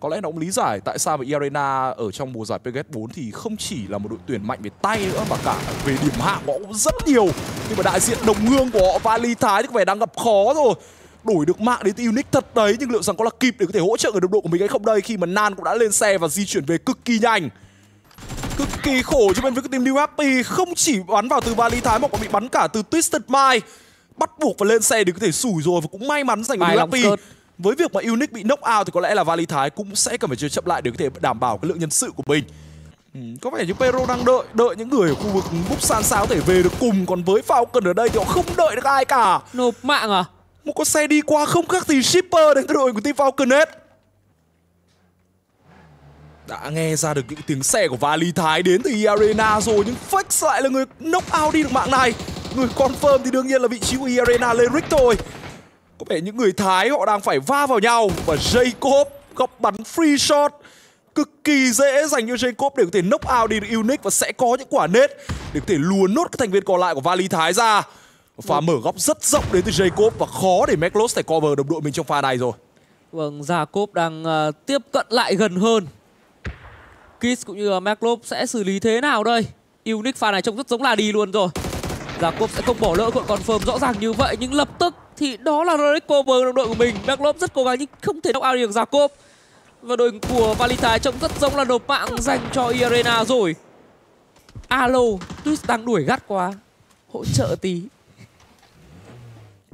Có lẽ nó cũng lý giải tại sao mà E-Arena ở trong mùa giải PGS 4 thì không chỉ là một đội tuyển mạnh về tay nữa mà cả về điểm hạng họ cũng rất nhiều. Nhưng mà đại diện đồng hương của họ Vali Thái thì có vẻ đang gặp khó rồi. Đổi được mạng đến từ Unique thật đấy, nhưng liệu rằng có là kịp để có thể hỗ trợ người đồng đội của mình hay không đây, khi mà Nan cũng đã lên xe và di chuyển về cực kỳ nhanh. Cực kỳ khổ cho bên với cái team New Happy, không chỉ bắn vào từ Vali Thái mà còn bị bắn cả từ Twisted My. Bắt buộc phải lên xe để có thể sủi rồi, và cũng may mắn dành cho New Happy. Với việc mà Unique bị knock out thì có lẽ là Vali Thái cũng sẽ cần phải chơi chậm lại để có thể đảm bảo cái lượng nhân sự của mình. Có vẻ như Pero đang đợi những người ở khu vực Búp San Sao có thể về được cùng, còn với Falcon ở đây thì họ không đợi được ai cả. Nộp mạng à? Một con xe đi qua không khác gì shipper đến cái đội của team Falcon hết. Đã nghe ra được những tiếng xe của Vali Thái đến từ E-Arena rồi, nhưng Fax lại là người knock out đi được mạng này. Người confirm thì đương nhiên là vị trí của E-Arena Lerik thôi. Có vẻ những người Thái họ đang phải va vào nhau, và Jacob góc bắn free shot cực kỳ dễ dành cho Jacob để có thể knock out đi được Unique, và sẽ có những quả nết để có thể lùa nốt các thành viên còn lại của Vali Thái ra. Pha mở góc rất rộng đến từ Jacob và khó để Maclose phải cover đồng đội mình trong pha này rồi. Vâng, Jacob đang tiếp cận lại gần hơn. Kiss cũng như Maclose sẽ xử lý thế nào đây? Unique pha này trông rất giống là đi luôn rồi. Jacob sẽ không bỏ lỡ cuộn confirm rõ ràng như vậy, nhưng lập tức thì đó là Lerik cover đồng đội của mình. Maclose rất cố gắng nhưng không thể knock out được Jacob. Và đội của Vali Thái trông rất giống là nộp mạng dành cho E-Arena rồi. Alo, Twist đang đuổi gắt quá. Hỗ trợ tí.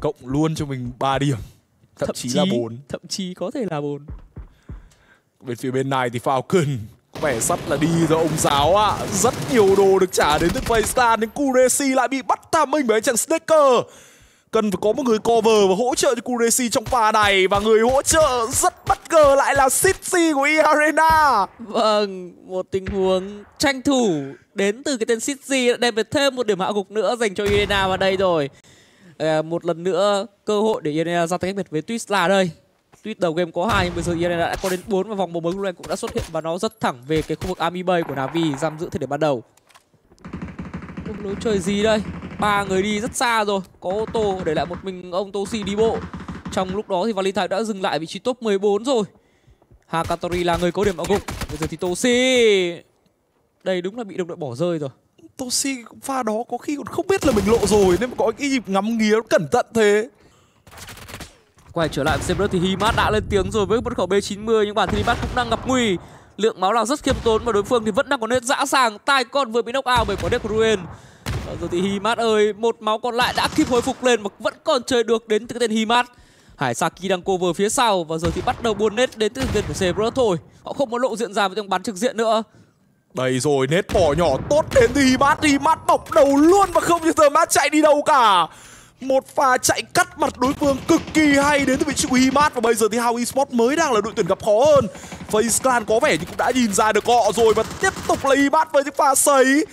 Cộng luôn cho mình 3 điểm, thậm chí là 4. Thậm chí có thể là 4. Bên phía bên này thì Falcon có vẻ sắt là đi rồi ông giáo ạ. Rất nhiều đồ được trả đến từ FaZe, nhưng Kuresi lại bị bắt tạm mình bởi anh chàng Snaker. Cần phải có một người cover và hỗ trợ cho Kuresi trong pha này. Và người hỗ trợ rất bất ngờ lại là Sissy của E-Arena. Vâng, một tình huống tranh thủ đến từ cái tên Sissy đã đem về thêm một điểm hạ gục nữa dành cho E-Arena vào đây rồi. Một lần nữa cơ hội để E-Arena ra tay cách biệt với Twist là đây. Twist đầu game có 2 nhưng bây giờ E-Arena đã có đến 4 và vòng bầu mới cũng đã xuất hiện và nó rất thẳng về cái khu vực Army Bay của Navi giam giữ thời điểm ban đầu. Lối chơi gì đây? 3 người đi rất xa rồi, có ô tô để lại một mình ông Toshi đi bộ. Trong lúc đó thì Vali Thái đã dừng lại vị trí top 14 rồi. Hakatori là người có điểm ở gục. Bây giờ thì Toshi đây đúng là bị đồng đội bỏ rơi rồi. Toshi pha đó có khi còn không biết là mình lộ rồi, nên mà có cái dịp ngắm nghía cẩn thận thế. Quay trở lại xem nữa thì Emad đã lên tiếng rồi với một khẩu B90, nhưng bản thân Emad cũng đang gặp nguy. Lượng máu là rất khiêm tốn và đối phương thì vẫn đang còn nét dã dàng. Tai con vừa bị knock out bởi quả đếp của Ruin. Rồi thì Emad ơi, một máu còn lại đã kịp hồi phục lên mà vẫn còn chơi được đến từ cái tên Emad. Hải Saki đang cover phía sau và giờ thì bắt đầu buôn nét đến từ tên của CBR thôi. Họ không có lộ diện ra với trong bắn trực diện nữa. Đây rồi, nết bỏ nhỏ tốt đến từ Emad. Emad bọc đầu luôn và không như giờ Emad chạy đi đâu cả. Một pha chạy cắt mặt đối phương cực kỳ hay đến từ vị trí của Emad. Và bây giờ thì How Esports mới đang là đội tuyển gặp khó hơn. FaZe Clan có vẻ như cũng đã nhìn ra được họ rồi, và tiếp tục là Emad với những pha sấy.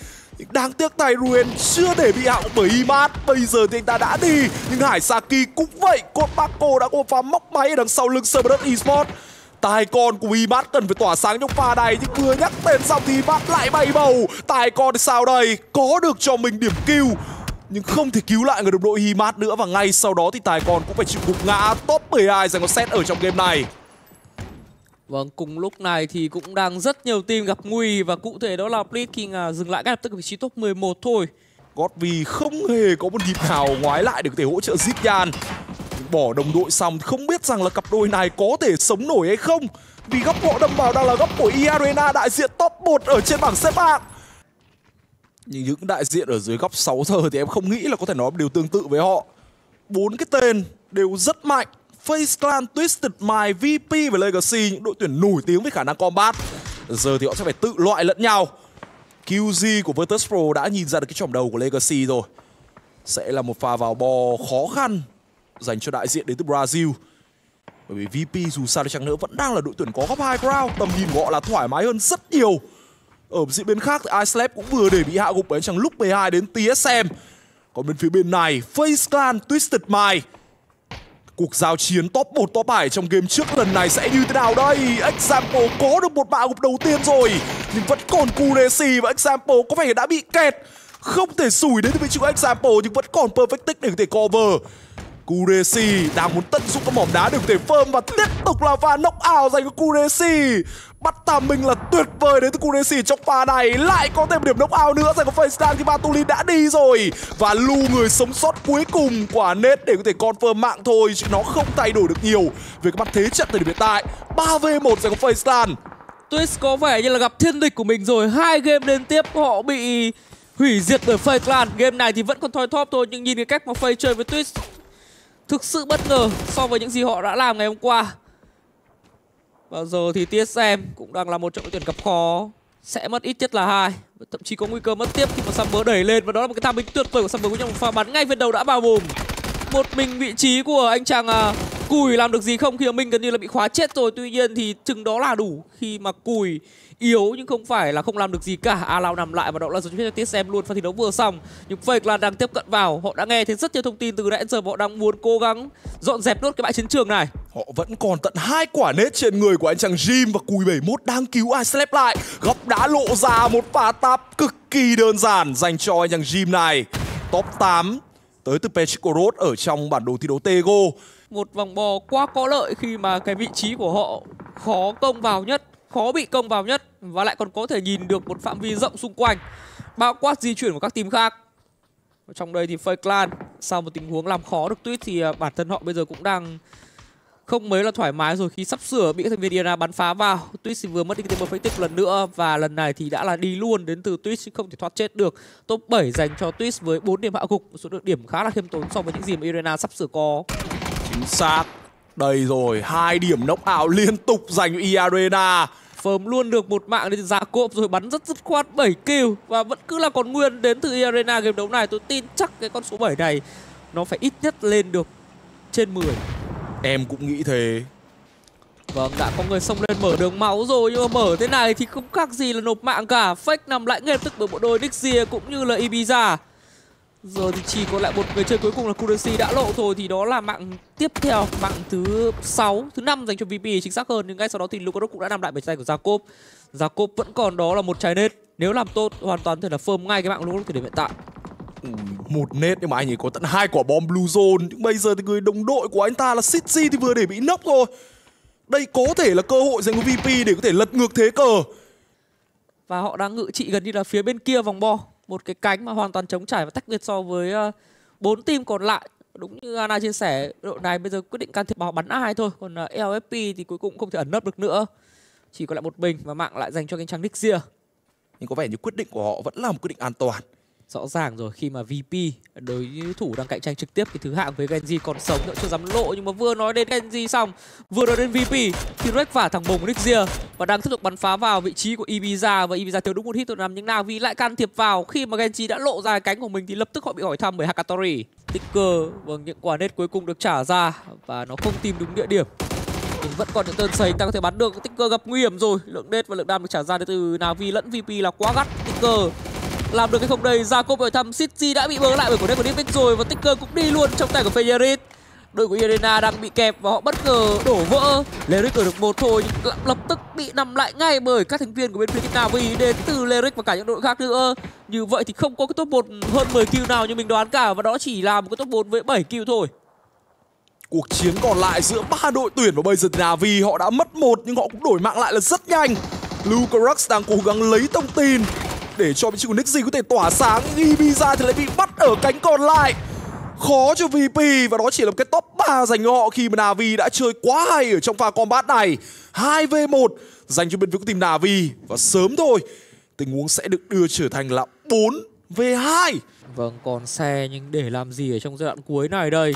Đáng tiếc tay Ruin chưa để bị hạo bởi Emad. Bây giờ thì anh ta đã đi, nhưng Hải Saki cũng vậy. Cốt Paco đã có một pha móc máy ở đằng sau lưng Samberg Esports. Tài con của Emad cần phải tỏa sáng trong pha này, nhưng vừa nhắc tên xong thì Emad lại bay bầu. Tài con sao đây, có được cho mình điểm kill nhưng không thể cứu lại người đồng đội Emad nữa, và ngay sau đó thì Tài con cũng phải chịu gục ngã top 12 dành cho set ở trong game này. Vâng, cùng lúc này thì cũng đang rất nhiều team gặp nguy, và cụ thể đó là Blitking dừng lại ngay lập tức ở vị trí top 11 thôi. Godvi không hề có một nhịp nào ngoái lại để có thể hỗ trợ Zidane. Bỏ đồng đội xong không biết rằng là cặp đôi này có thể sống nổi hay không, vì góc họ đâm vào đang là góc của E-Arena, đại diện top 1 ở trên bảng xếp hạng. Nhưng những đại diện ở dưới góc 6 giờ thì em không nghĩ là có thể nói một điều tương tự với họ. 4 cái tên đều rất mạnh: FaZe Clan, Twisted My, VP và Legacy, những đội tuyển nổi tiếng với khả năng combat. Giờ thì họ sẽ phải tự loại lẫn nhau. QG của Virtus.pro đã nhìn ra được cái chòm đầu của Legacy rồi. Sẽ là một pha vào bò khó khăn dành cho đại diện đến từ Brazil. Bởi vì VP dù sao đi chăng nữa vẫn đang là đội tuyển có góc high ground, tầm nhìn của họ là thoải mái hơn rất nhiều. Ở diễn biến khác thì Islab cũng vừa để bị hạ gục bởi chàng lúc 12 đến TSM. Còn bên phía bên này, FaZe Clan, Twisted My. Cuộc giao chiến top 1, top 7 trong game trước lần này sẽ như thế nào đây? Example có được một mạng gục đầu tiên rồi, nhưng vẫn còn Kuresi và Example có vẻ đã bị kẹt. Không thể sủi đến từ vị trí của Example, nhưng vẫn còn Perfect Tick để có thể cover. Kuresi đang muốn tận dụng các mỏm đá được thể firm và tiếp tục là pha knockout dành cho Kuresi. Bắt tạm mình là tuyệt vời đến từ Kuresi trong pha này. Lại có thêm điểm knockout nữa dành cho FaZe Clan khi Batuli đã đi rồi. Và Lu người sống sót cuối cùng quả nết để có thể confirm mạng thôi, chứ nó không thay đổi được nhiều về các mặt thế trận thời điểm hiện tại. 3v1 dành cho FaZe Clan. Twist có vẻ như là gặp thiên địch của mình rồi. 2 game liên tiếp họ bị hủy diệt bởi FaZe Clan. Game này thì vẫn còn thoi thóp thôi, nhưng nhìn cái cách mà FaZe chơi với Twist thực sự bất ngờ so với những gì họ đã làm ngày hôm qua. Và giờ thì TSM cũng đang là một trong đội tuyển gặp khó, sẽ mất ít nhất là 2, thậm chí có nguy cơ mất tiếp khi mà Samberg đẩy lên. Và đó là một cái tham bính tuyệt vời của Samberg, nhưng một pha bắn ngay viên đầu đã vào mồm. Một mình vị trí của anh chàng Cùi làm được gì không khi mà mình gần như là bị khóa chết rồi. Tuy nhiên thì chừng đó là đủ khi mà Cùi yếu, nhưng không phải là không làm được gì cả. A Lao nằm lại và đó là dấu cho TSM luôn. Pha thi đấu vừa xong nhưng FaZe Clan đang tiếp cận vào. Họ đã nghe thấy rất nhiều thông tin từ nãy đến giờ, họ đang muốn cố gắng dọn dẹp nốt cái bãi chiến trường này. Họ vẫn còn tận 2 quả nết trên người của anh chàng Jim. Và Cùi 71 đang cứu ai slap lại. Góc đá lộ ra một pha tap cực kỳ đơn giản dành cho anh chàng Jim này. Top 8 tới từ Petricorot ở trong bản đồ thi đấu tego. Một vòng bò quá có lợi khi mà cái vị trí của họ khó bị công vào nhất và lại còn có thể nhìn được một phạm vi rộng xung quanh, bao quát di chuyển của các team khác. Ở trong đây thì FaZe Clan sau một tình huống làm khó được Twist thì bản thân họ bây giờ cũng đang không mấy là thoải mái rồi khi sắp sửa bị các thành viên Erena bắn phá vào. Twist thì vừa mất đi cái tên phân tích lần nữa và lần này thì đã là đi luôn đến từ Twist, chứ không thể thoát chết được. Top 7 dành cho Twist với 4 điểm hạ gục, một số lượng điểm khá là khiêm tốn so với những gì mà Erena sắp sửa có. Chính xác. Đây rồi, 2 điểm knockout liên tục dành cho E-Arena. Firm luôn được một mạng đến Jacob rồi, bắn rất dứt khoát 7 kill và vẫn cứ là còn nguyên đến từ E-Arena game đấu này. Tôi tin chắc cái con số 7 này nó phải ít nhất lên được trên 10. Em cũng nghĩ thế. Vâng, đã có người xông lên mở đường máu rồi, nhưng mà mở thế này thì không khác gì là nộp mạng cả. Fake nằm lại ngay lập tức bởi bộ đôi Dixie cũng như là Ibiza. Giờ thì chỉ còn lại một người chơi cuối cùng là Kuresi đã lộ thôi, thì đó là mạng tiếp theo, mạng thứ 5 dành cho VP chính xác hơn. Nhưng ngay sau đó thì Luka Đốc cũng đã nằm lại bởi tay của Jacob. Jacob vẫn còn đó là một trái nết, nếu làm tốt hoàn toàn thể là firm ngay cái mạng Luka Đốc thời điểm hiện tại. 1 nết nhưng mà anh ấy có tận 2 quả bom blue zone. Nhưng bây giờ thì người đồng đội của anh ta là Sissy thì vừa để bị knock rồi. Đây có thể là cơ hội dành cho VP để có thể lật ngược thế cờ. Và họ đang ngự trị gần như là phía bên kia vòng bo, một cái cánh mà hoàn toàn trống trải và tách biệt so với 4 team còn lại. Đúng như Anna chia sẻ, đội này bây giờ quyết định can thiệp vào bắn ai thôi, còn LFP thì cuối cùng không thể ẩn nấp được nữa, chỉ còn lại một mình và mạng lại dành cho cánh trắng Dixia. Nhưng có vẻ như quyết định của họ vẫn là một quyết định an toàn. Rõ ràng rồi, khi mà VP đối thủ đang cạnh tranh trực tiếp thì thứ hạng với Genji còn sống nữa chưa dám lộ. Nhưng mà vừa nói đến Genji xong, vừa nói đến VP thì Rex vả thẳng bồng Nixia và đang tiếp tục bắn phá vào vị trí của Ibiza. Và Ibiza thiếu đúng 1 hit thôi nằm, những Navi lại can thiệp vào. Khi mà Genji đã lộ ra cánh của mình thì lập tức họ bị hỏi thăm bởi Hakatori. Ticker, vâng, những quả nết cuối cùng được trả ra và nó không tìm đúng địa điểm. Nhưng vẫn còn những tên sấy ta có thể bắn được. Ticker gặp nguy hiểm rồi, lượng nết và lượng đam được trả ra đến từ Navi lẫn VP là quá gắt. Ticker làm được cái không đây, Jacob hỏi thăm, Sissy đã bị bớ lại bởi quả nết của Lerik rồi và Ticker cũng đi luôn trong tay của Lerik. Đội của E-Arena đang bị kẹp và họ bất ngờ đổ vỡ. Lerik ở được 1 thôi nhưng lập tức bị nằm lại ngay bởi các thành viên của bên phía Navi đến từ Lerik và cả những đội khác nữa. Như vậy thì không có cái top 1 hơn 10 kill nào như mình đoán cả, và đó chỉ là một cái top 4 với 7 kill thôi. Cuộc chiến còn lại giữa 3 đội tuyển và bây giờ Navi họ đã mất 1 nhưng họ cũng đổi mạng lại là rất nhanh. Luka Đốc đang cố gắng lấy thông tin để cho vị trí của Nixie có thể tỏa sáng. Ibiza thì lại bị bắt ở cánh còn lại. Khó cho VP và đó chỉ là một cái top 3 dành cho họ khi mà Navi đã chơi quá hay ở trong pha combat này. 2v1 dành cho bên phía của team Navi và sớm thôi tình huống sẽ được đưa trở thành là 4v2. Vâng, còn xe nhưng để làm gì ở trong giai đoạn cuối này đây.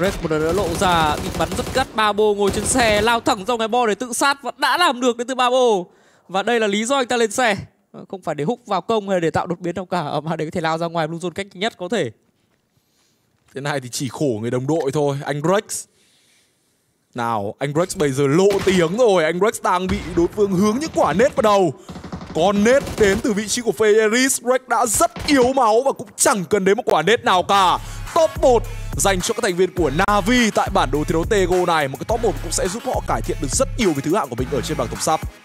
Red một lần đã lộ ra, bị bắn rất gắt. Babo ngồi trên xe lao thẳng ra ngoài bo để tự sát và đã làm được đến từ Babo. Và đây là lý do anh ta lên xe, không phải để húc vào công hay để tạo đột biến đâu cả, mà để có thể lao ra ngoài blue zone cách nhất có thể. Thế này thì chỉ khổ người đồng đội thôi. Anh Rex nào, anh Rex bây giờ lộ tiếng rồi. Anh Rex đang bị đối phương hướng những quả nết vào đầu. Con nết đến từ vị trí của Federis. Rex đã rất yếu máu và cũng chẳng cần đến một quả nết nào cả. Top 1 dành cho các thành viên của Navi tại bản đồ thi đấu tego này. Một cái top 1 cũng sẽ giúp họ cải thiện được rất nhiều về thứ hạng của mình ở trên bảng tổng sắp.